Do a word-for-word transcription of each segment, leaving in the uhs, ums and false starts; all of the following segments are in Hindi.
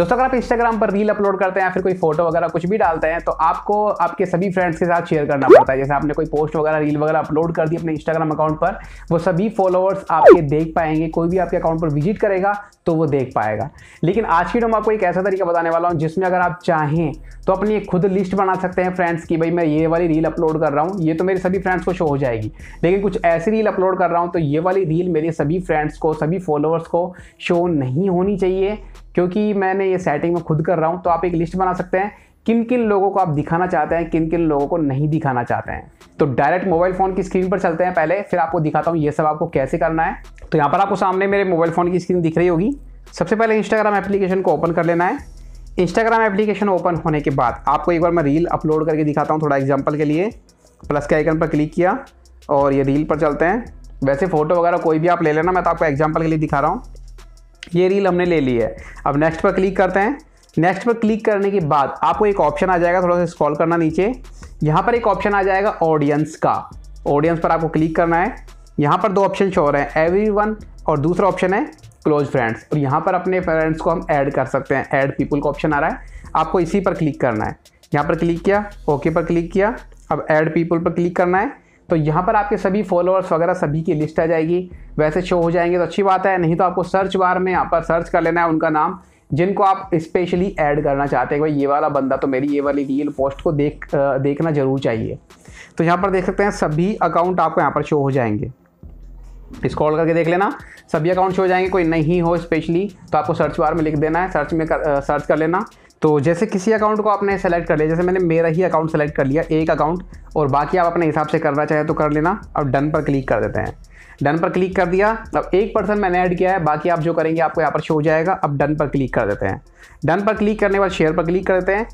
दोस्तों अगर आप इंस्टाग्राम पर रील अपलोड करते हैं या फिर कोई फोटो वगैरह कुछ भी डालते हैं तो आपको आपके सभी फ्रेंड्स के साथ शेयर करना पड़ता है। जैसे आपने कोई पोस्ट वगैरह रील वगैरह अपलोड कर दी अपने इंस्टाग्राम अकाउंट पर, वो सभी फॉलोअर्स आपके देख पाएंगे। कोई भी आपके अकाउंट पर विजिट करेगा तो वो देख पाएगा। लेकिन आज की वीडियो में आपको एक ऐसा तरीका बताने वाला हूँ जिसमें अगर आप चाहें तो अपनी एक खुद लिस्ट बना सकते हैं फ्रेंड्स की, भाई मैं ये वाली रील अपलोड कर रहा हूँ, ये तो मेरे सभी फ्रेंड्स को शो हो जाएगी, लेकिन कुछ ऐसी रील अपलोड कर रहा हूँ तो ये वाली रील मेरे सभी फ्रेंड्स को सभी फॉलोअर्स को शो नहीं होनी चाहिए क्योंकि मैंने ये सेटिंग में खुद कर रहा हूँ। तो आप एक लिस्ट बना सकते हैं किन किन लोगों को आप दिखाना चाहते हैं, किन किन लोगों को नहीं दिखाना चाहते हैं। तो डायरेक्ट मोबाइल फ़ोन की स्क्रीन पर चलते हैं पहले, फिर आपको दिखाता हूँ ये सब आपको कैसे करना है। तो यहाँ पर आपको सामने मेरे मोबाइल फ़ोन की स्क्रीन दिख रही होगी। सबसे पहले इंस्टाग्राम एप्लीकेशन को ओपन कर लेना है। इंस्टाग्राम एप्लीकेशन ओपन होने के बाद आपको एक बार मैं रील अपलोड करके दिखाता हूँ थोड़ा एग्जाम्पल के लिए। प्लस के आइकन पर क्लिक किया और ये रील पर चलते हैं। वैसे फ़ोटो वगैरह कोई भी आप ले लेना, मैं तो आपको एग्जाम्पल के लिए दिखा रहा हूँ। ये रील हमने ले ली है। अब नेक्स्ट पर क्लिक करते हैं। नेक्स्ट पर क्लिक करने के बाद आपको एक ऑप्शन आ जाएगा, थोड़ा सा स्क्रॉल करना नीचे, यहाँ पर एक ऑप्शन आ जाएगा ऑडियंस का। ऑडियंस पर आपको क्लिक करना है। यहाँ पर दो ऑप्शन शो हो रहे हैं, एवरीवन और दूसरा ऑप्शन है क्लोज फ्रेंड्स। और यहाँ पर अपने फ्रेंड्स को हम ऐड कर सकते हैं, ऐड पीपल का ऑप्शन आ रहा है, आपको इसी पर क्लिक करना है। यहाँ पर क्लिक किया, ओके पर क्लिक किया, अब ऐड पीपल पर क्लिक करना है। तो यहाँ पर आपके सभी फॉलोअर्स वगैरह सभी की लिस्ट आ जाएगी। वैसे शो हो जाएंगे तो अच्छी बात है, नहीं तो आपको सर्च बार में यहाँ पर सर्च कर लेना है उनका नाम जिनको आप स्पेशली ऐड करना चाहते हैं कि भाई ये वाला बंदा तो मेरी ये वाली रील पोस्ट को देख देखना ज़रूर चाहिए। तो यहाँ पर देख सकते हैं सभी अकाउंट आपको यहाँ पर शो हो जाएंगे। स्क्रॉल करके देख लेना, सभी अकाउंट शो हो जाएंगे। कोई नहीं हो स्पेशली तो आपको सर्च बार में लिख देना है, सर्च में कर, सर्च कर लेना। तो जैसे किसी अकाउंट को आपने सेलेक्ट कर लिया, जैसे मैंने मेरा ही अकाउंट सेलेक्ट कर लिया, एक अकाउंट, और बाकी आप अपने हिसाब से करना चाहें तो कर लेना। अब डन पर क्लिक कर देते हैं। डन पर क्लिक कर दिया। अब एक पर्सन मैंने ऐड किया है, बाकी आप जो करेंगे आपको यहाँ पर शो हो जाएगा। अब डन पर क्लिक कर देते हैं। डन पर क्लिक करने के बाद शेयर पर क्लिक कर देते हैं।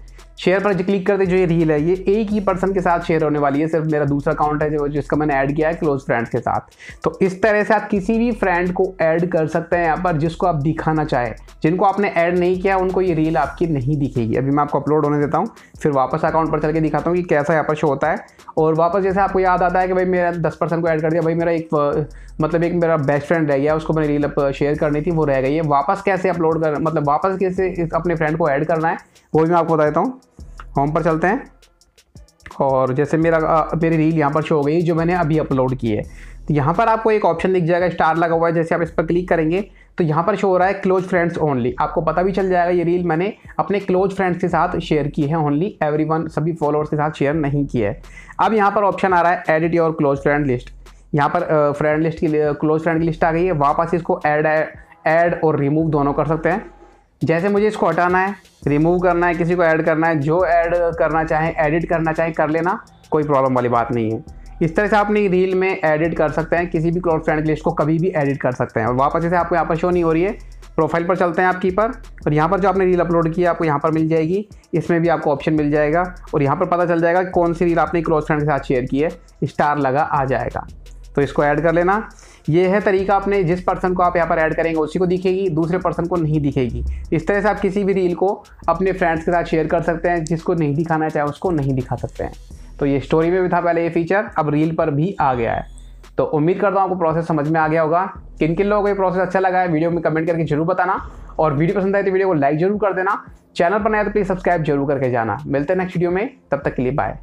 शेयर पर क्लिक करते जो ये रील है ये एक ही पर्सन के साथ शेयर होने वाली है, सिर्फ मेरा दूसरा अकाउंट है जो जिसका मैंने ऐड किया है क्लोज फ्रेंड्स के साथ। तो इस तरह से आप किसी भी फ्रेंड को ऐड कर सकते हैं यहाँ पर जिसको आप दिखाना चाहें। जिनको आपने ऐड नहीं किया उनको ये रील आपकी नहीं दिखेगी। अभी मैं आपको अपलोड होने देता हूँ, फिर वापस अकाउंट पर चल के दिखाता हूँ कि कैसा यहाँ पर शो होता है। और वापस जैसे आपको याद आता है कि भाई मेरा दस पर्सन को ऐड कर दिया, भाई मेरा एक मतलब एक मेरा बेस्ट फ्रेंड रह गया, उसको मैंने रील शेयर करनी थी वो रह गई है, वापस कैसे अपलोड कर मतलब वापस कैसे अपने फ्रेंड को ऐड करना है वो भी मैं आपको बता देता हूँ। होम पर चलते हैं और जैसे मेरा आ, मेरी रील यहाँ पर शो हो गई जो मैंने अभी अपलोड की है। तो यहाँ पर आपको एक ऑप्शन दिख जाएगा, स्टार लगा हुआ है, जैसे आप इस पर क्लिक करेंगे तो यहाँ पर शो हो रहा है क्लोज फ्रेंड्स ओनली। आपको पता भी चल जाएगा ये रील मैंने अपने क्लोज फ्रेंड्स के साथ शेयर की है ओनली, एवरीवन सभी फॉलोअर्स के साथ शेयर नहीं की है। अब यहाँ पर ऑप्शन आ रहा है edit your close friend list. यहाँ पर फ्रेंड लिस्ट की क्लोज फ्रेंड की लिस्ट आ गई है। वापस इसको ऐड ऐड और रिमूव दोनों कर सकते हैं। जैसे मुझे इसको हटाना है, रिमूव करना है, किसी को ऐड करना है, जो ऐड करना चाहे एडिट करना चाहे कर लेना, कोई प्रॉब्लम वाली बात नहीं है। इस तरह से आपने रील में एडिट कर सकते हैं, किसी भी क्लोज फ्रेंड की लिस्ट को कभी भी एडिट कर सकते हैं। और वापस जैसे आपको यहाँ पर शो नहीं हो रही है, प्रोफाइल पर चलते हैं आपकी पर, और यहाँ पर जो आपने रील अपलोड किया आपको यहाँ पर मिल जाएगी। इसमें भी आपको ऑप्शन मिल जाएगा और यहाँ पर पता चल जाएगा कौन सी रील आपने क्लोज फ्रेंड के साथ शेयर की है, स्टार लगा आ जाएगा। तो इसको ऐड कर लेना। ये है तरीका, आपने जिस पर्सन को आप यहाँ पर ऐड करेंगे उसी को दिखेगी, दूसरे पर्सन को नहीं दिखेगी। इस तरह से आप किसी भी रील को अपने फ्रेंड्स के साथ शेयर कर सकते हैं, जिसको नहीं दिखाना चाहे उसको नहीं दिखा सकते हैं। तो ये स्टोरी में भी था पहले ये फीचर, अब रील पर भी आ गया है। तो उम्मीद करता हूँ आपको प्रोसेस समझ में आ गया होगा। किन किन लोगों को ये प्रोसेस अच्छा लगा है वीडियो में कमेंट करके जरूर बताना, और वीडियो पसंद आए तो वीडियो को लाइक जरूर कर देना। चैनल पर नया तो प्लीज़ सब्सक्राइब जरूर करके जाना। मिलते हैं नेक्स्ट वीडियो में, तब तक के लिए बाय।